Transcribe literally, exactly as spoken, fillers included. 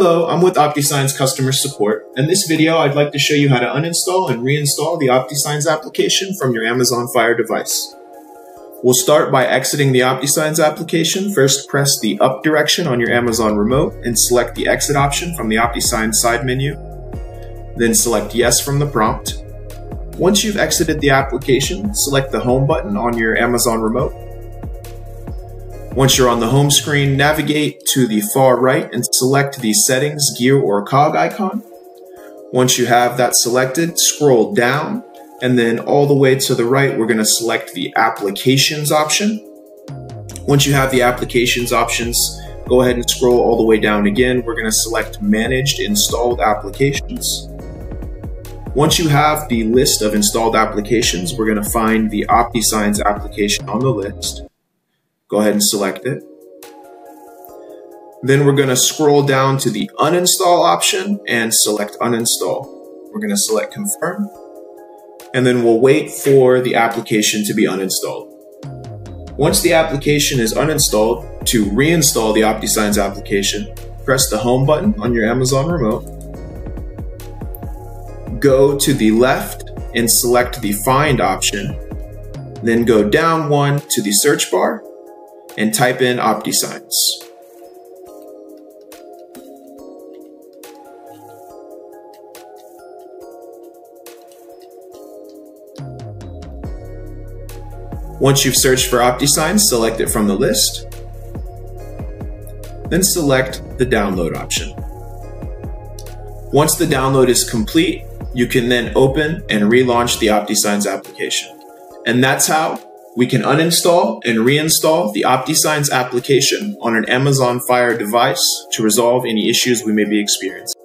Hello, I'm with OptiSigns Customer Support. In this video, I'd like to show you how to uninstall and reinstall the OptiSigns application from your Amazon Fire device. We'll start by exiting the OptiSigns application. First, press the up direction on your Amazon remote and select the exit option from the OptiSigns side menu. Then select yes from the prompt. Once you've exited the application, select the home button on your Amazon remote. Once you're on the home screen, navigate to the far right and select the settings, gear, or cog icon. Once you have that selected, scroll down, and then all the way to the right, we're going to select the applications option. Once you have the applications options, go ahead and scroll all the way down again. We're going to select managed installed applications. Once you have the list of installed applications, we're going to find the OptiSigns application on the list. Go ahead and select it. Then we're going to scroll down to the uninstall option and select uninstall. We're going to select confirm, and then we'll wait for the application to be uninstalled. Once the application is uninstalled, to reinstall the OptiSigns application, press the home button on your Amazon remote. Go to the left and select the find option. Then go down one to the search bar and type in OptiSigns. Once you've searched for OptiSigns, select it from the list, then select the download option. Once the download is complete, you can then open and relaunch the OptiSigns application. And that's how we can uninstall and reinstall the OptiSigns application on an Amazon Fire device to resolve any issues we may be experiencing.